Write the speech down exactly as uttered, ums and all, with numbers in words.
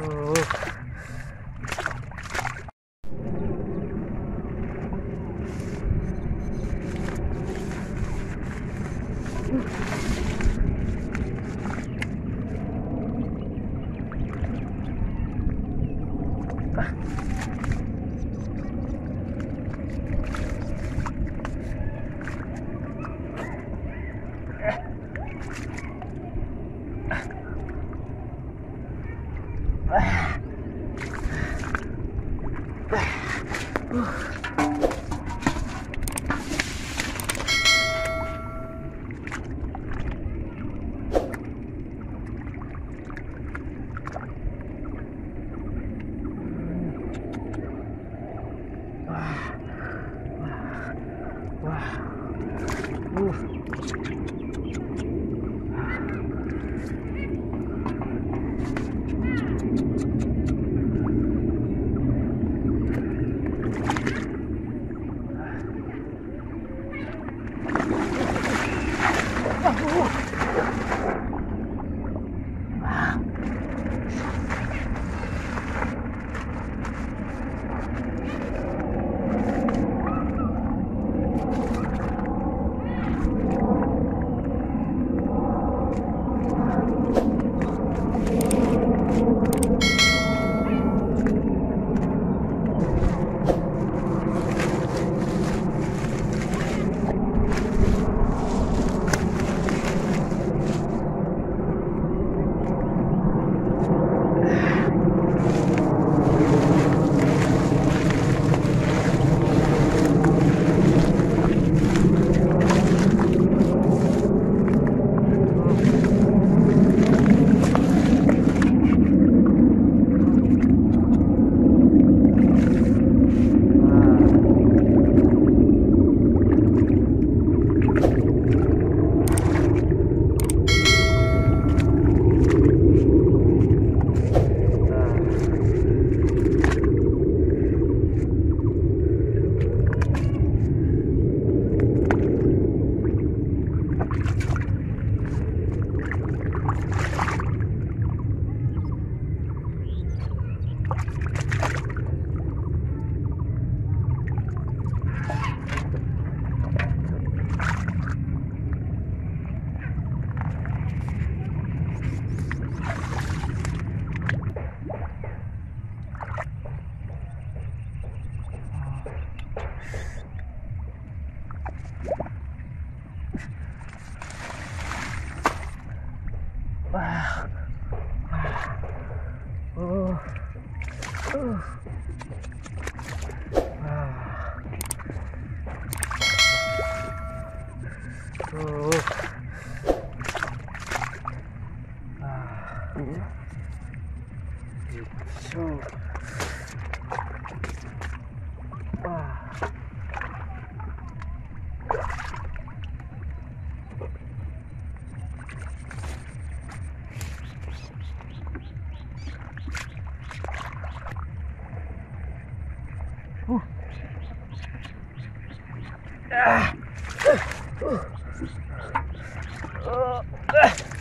Ah! Uh, uh, uh, uh.